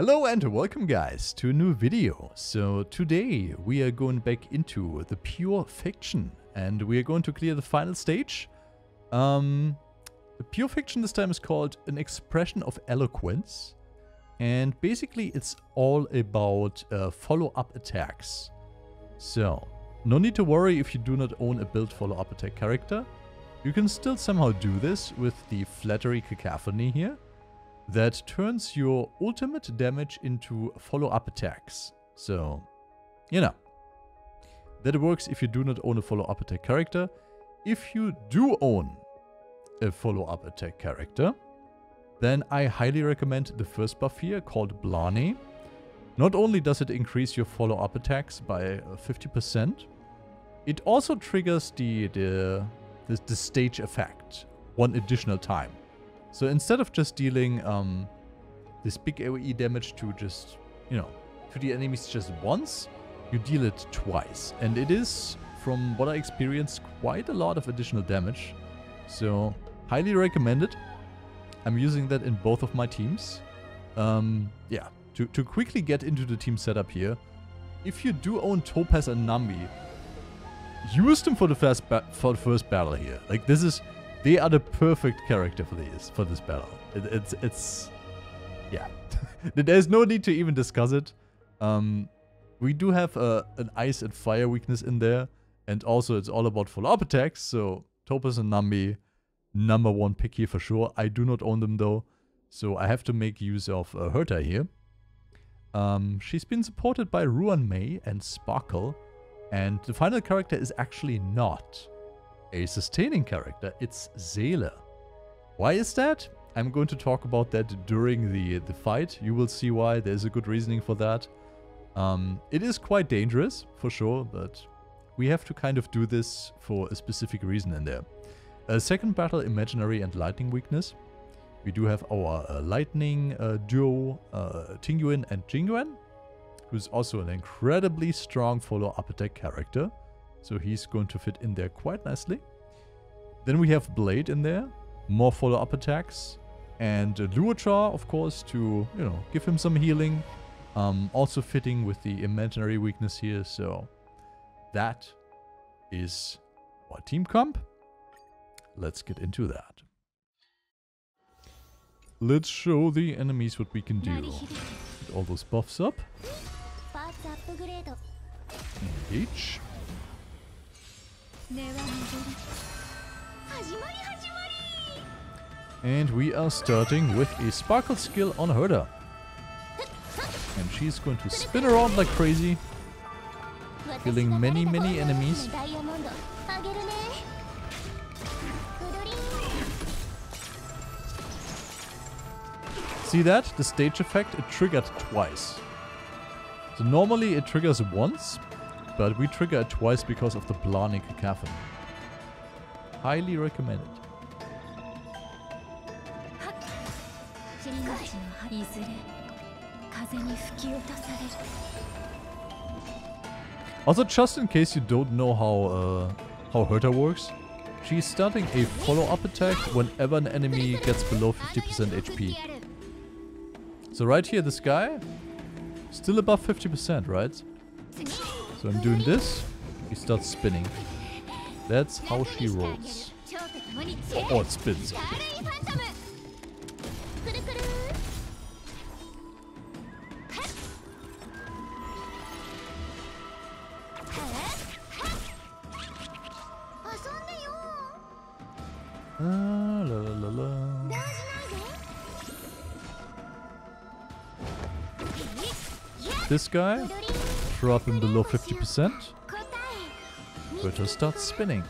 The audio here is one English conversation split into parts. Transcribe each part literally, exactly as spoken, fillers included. Hello and welcome guys to a new video. So today we are going back into the Pure Fiction and we are going to clear the final stage. Um, the Pure Fiction this time is called An Expression of Eloquence, and basically it's all about uh, follow-up attacks. So no need to worry if you do not own a build follow-up attack character. You can still somehow do this with the Flattery Cacophony here. That turns your ultimate damage into follow-up attacks. So, you know. That works if you do not own a follow-up attack character. If you do own a follow-up attack character, then I highly recommend the first buff here called Blarney. Not only does it increase your follow-up attacks by fifty percent, it also triggers the, the, the, the stage effect one additional time. So instead of just dealing um, this big AoE damage to just, you know, to the enemies just once, you deal it twice. And it is, from what I experienced, quite a lot of additional damage. So, highly recommended. I'm using that in both of my teams. Um, yeah, to, to quickly get into the team setup here, if you do own Topaz and Numby, use them for the first, ba for the first battle here. Like, this is... They are the perfect character for these for this battle. It, it's it's yeah. There's no need to even discuss it. Um, we do have a, an ice and fire weakness in there, and also it's all about follow-up attacks. So Topaz and Numby, number one pick here for sure. I do not own them though, so I have to make use of uh, Herta here. Um, she's been supported by Ruan Mei and Sparkle, and the final character is actually not a sustaining character, it's Seele. Why is that? I'm going to talk about that during the, the fight. You will see why. There's a good reasoning for that. Um, it is quite dangerous, for sure, but we have to kind of do this for a specific reason in there. Uh, second battle, Imaginary and Lightning Weakness. We do have our uh, Lightning uh, duo, uh, Tingyuan and Jingyuan, who's also an incredibly strong follow-up attack character. So he's going to fit in there quite nicely. Then we have Blade in there, more follow-up attacks, and Luocha, of course, to, you know, give him some healing. Um, also fitting with the imaginary weakness here, so that is our team comp. Let's get into that. Let's show the enemies what we can do. Get all those buffs up. Engage. And we are starting with a Sparkle skill on Herta. And she's going to spin around like crazy, killing many, many enemies. See that? The stage effect, it triggered twice. So normally it triggers once, but we trigger it twice because of the Blarney Cacophony. Highly recommended. Also, just in case you don't know how uh, how Herta works, she's starting a follow-up attack whenever an enemy gets below fifty percent H P. So right here, this guy, still above fifty percent, right? So I'm doing this, he starts spinning. That's how she rolls. Oh, oh it spins. Ah, la la la la. This guy? Drop him below fifty percent. Herta starts spinning.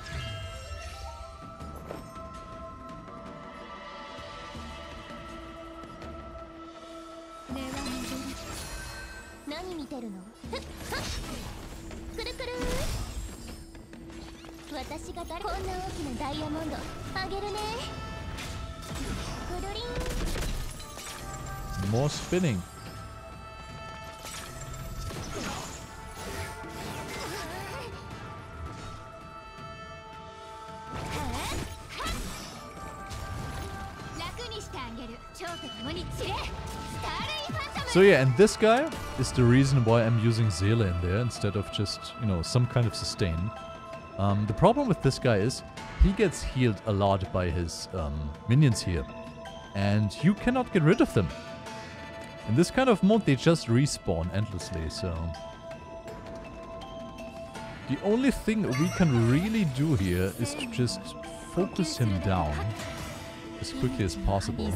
More spinning. So yeah, and this guy is the reason why I'm using Seele in there instead of just, you know, some kind of sustain. Um, the problem with this guy is he gets healed a lot by his um, minions here. And you cannot get rid of them. In this kind of mode, they just respawn endlessly, so... The only thing we can really do here is to just focus him down as quickly as possible.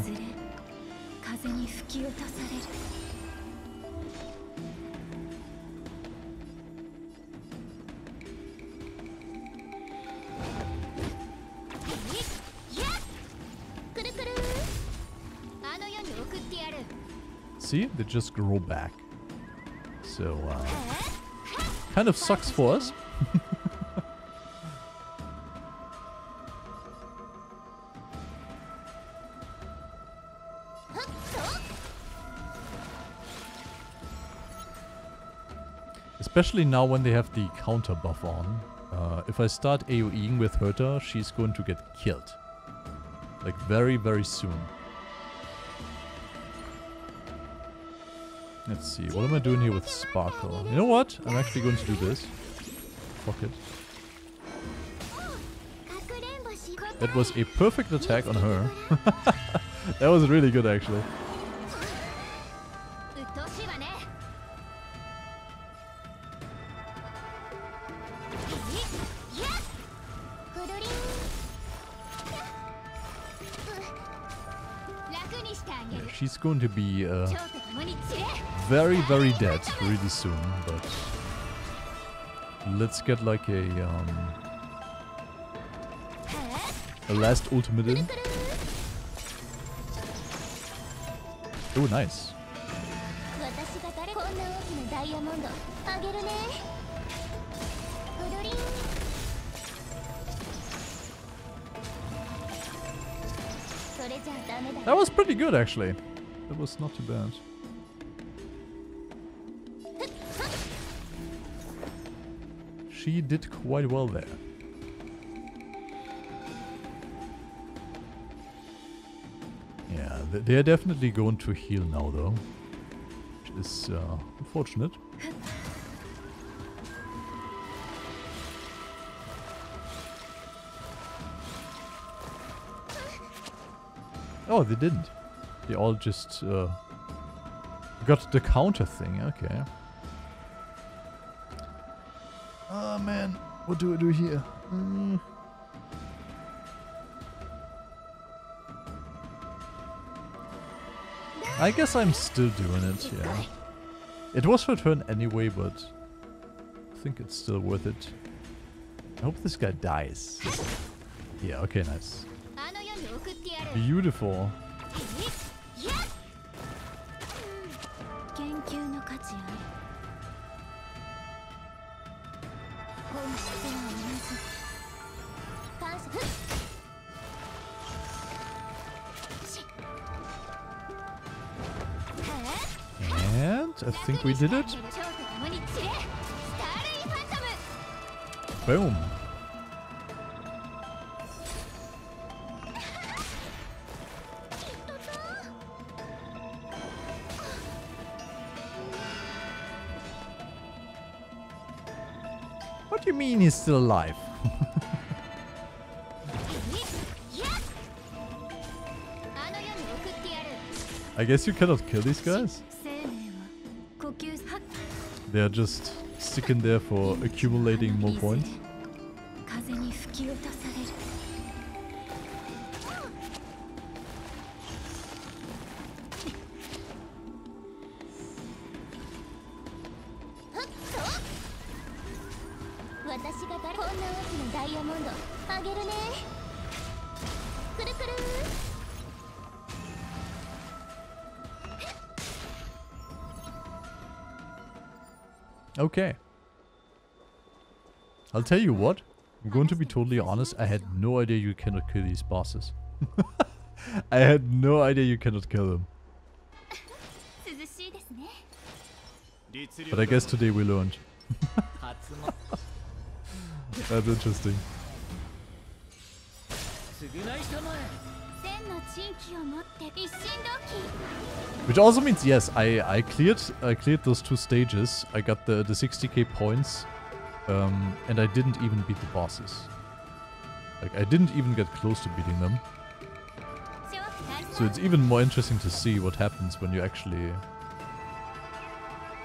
See? They just grow back. So, uh... kind of sucks for us. Especially now when they have the counter buff on. Uh, if I start AoEing with Herta, she's going to get killed. Like very, very soon. Let's see, what am I doing here with Sparkle? You know what? I'm actually going to do this. Fuck it. That was a perfect attack on her. That was really good, actually. Yeah, she's going to be... Uh, Very, very dead really soon, but let's get like a um, a last ultimate in. Oh, nice. That was pretty good, actually. That was not too bad. She did quite well there. Yeah, they're definitely going to heal now, though. Which is uh, unfortunate. Oh, they didn't. They all just uh, got the counter thing. Okay. Oh man, what do I do here? Mm. I guess I'm still doing it, yeah. It was her turn anyway, but I think it's still worth it. I hope this guy dies. Yeah, okay, nice. Beautiful. And I think we did it. Boom. What do you mean he's still alive? I guess you cannot kill these guys. They are just sticking there for accumulating more points. Okay. I'll tell you what. I'm going to be totally honest. I had no idea you cannot kill these bosses. I had no idea you cannot kill them. But I guess today we learned. That's interesting. Which also means, yes, I, I cleared I cleared those two stages. I got the, the sixty K points, um, and I didn't even beat the bosses. Like, I didn't even get close to beating them. So it's even more interesting to see what happens when you actually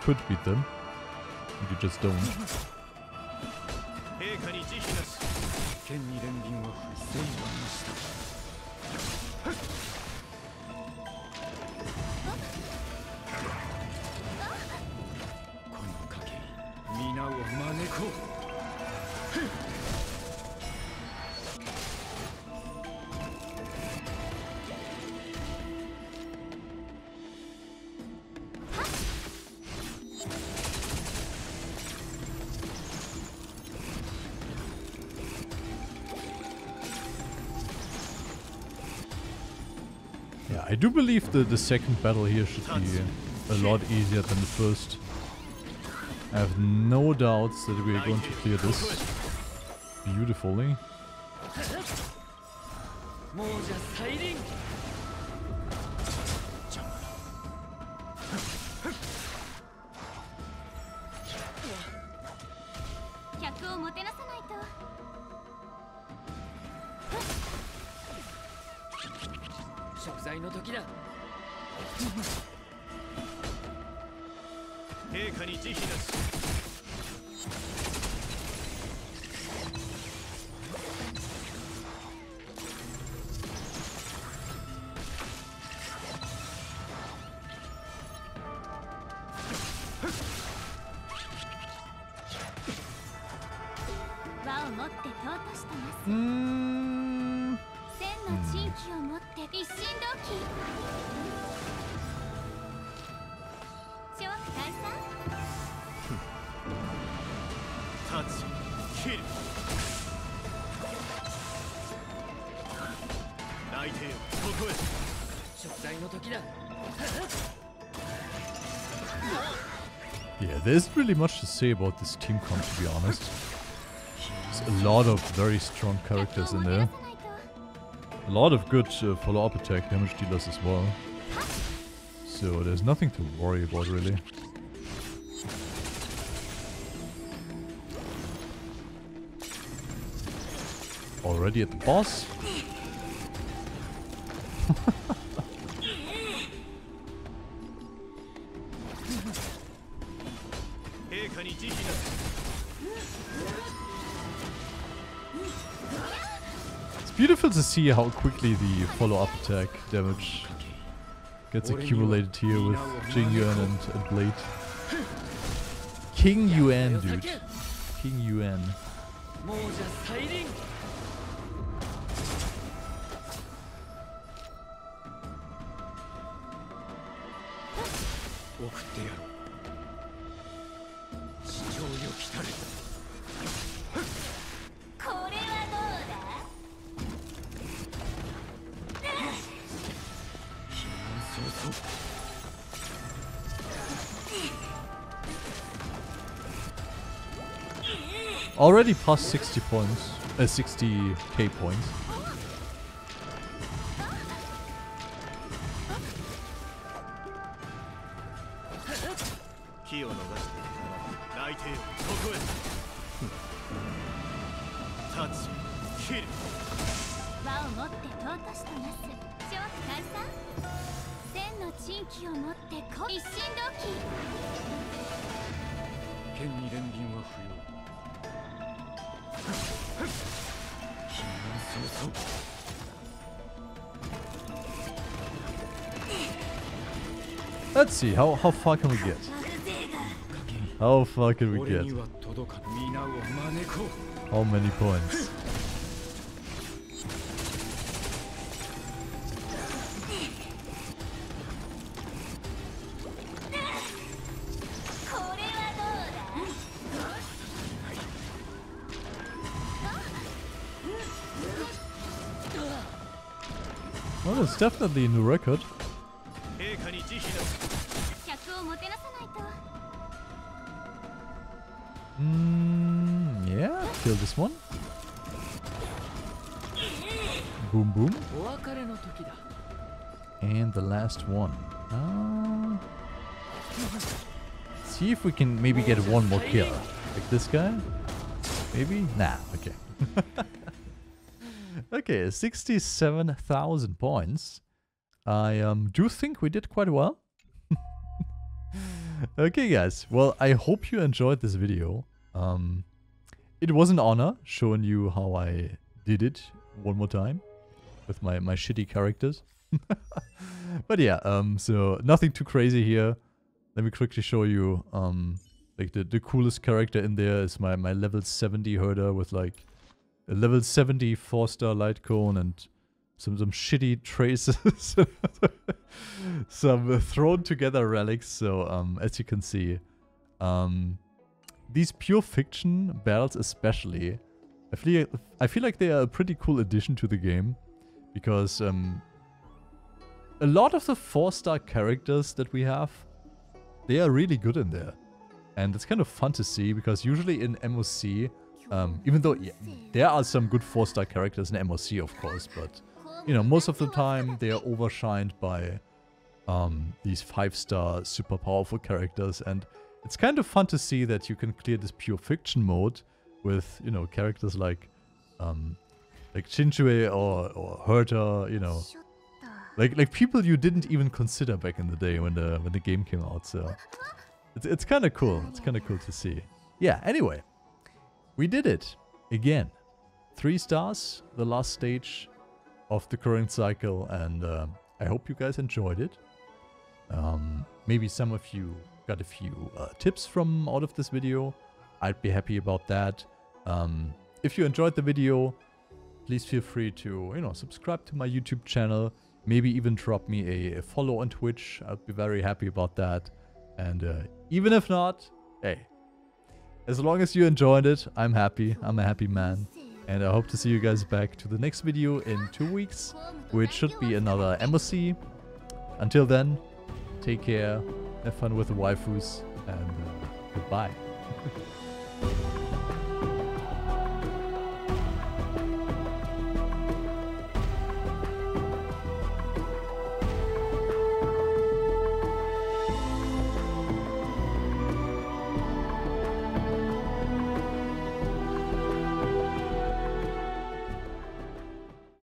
could beat them. And you just don't. Yeah, I do believe that the second battle here should be a lot easier than the first. I have no doubts that we are going to clear this beautifully. There isn't really much to say about this team comp, to be honest. There's a lot of very strong characters in there. A lot of good uh, follow-up attack damage dealers as well. So there's nothing to worry about, really. Already at the boss? Beautiful to see how quickly the follow-up attack damage gets accumulated here with Jingyuan and, and Blade. Tingyuan, dude. Tingyuan. Already past sixty points, uh, sixty K points. Let's see, how, how far can we get? How far can we get? How many points? Well, that's definitely a new record. Mmm, yeah, kill this one. Boom boom. And the last one. Uh, see if we can maybe get one more kill. Like this guy? Maybe? Nah, okay. Okay, sixty-seven thousand points. I um, do think we did quite well. Okay, guys. Well, I hope you enjoyed this video. Um, it was an honor showing you how I did it one more time with my, my shitty characters. But yeah, um, so nothing too crazy here. Let me quickly show you. Um, like the, the coolest character in there is my, my level seventy herder with like a level seventy four star light cone and some some shitty traces, some uh, thrown together relics. So um, as you can see, um, these Pure Fiction battles especially, I feel I feel like they are a pretty cool addition to the game, because um, a lot of the four star characters that we have, they are really good in there. And it's kind of fun to see, because usually in M O C, um, even though yeah, there are some good four star characters in M O C, of course, but you know, most of the time they are overshined by um, these five star super powerful characters. And it's kind of fun to see that you can clear this Pure Fiction mode with, you know, characters like um, like Qingque or, or Herta, you know. Like, like people you didn't even consider back in the day when the, when the game came out, so... It's, it's kind of cool. It's kind of cool to see. Yeah, anyway. We did it. Again. Three stars. The last stage of the current cycle. And uh, I hope you guys enjoyed it. Um, maybe some of you got a few uh, tips from out of this video. I'd be happy about that. Um, if you enjoyed the video, please feel free to, you know, subscribe to my YouTube channel. Maybe even drop me a, a follow on Twitch. I'd be very happy about that. And uh, even if not, hey, as long as you enjoyed it, I'm happy. I'm a happy man. And I hope to see you guys back to the next video in two weeks, which should be another M O C. Until then, take care, have fun with the waifus, and uh, goodbye.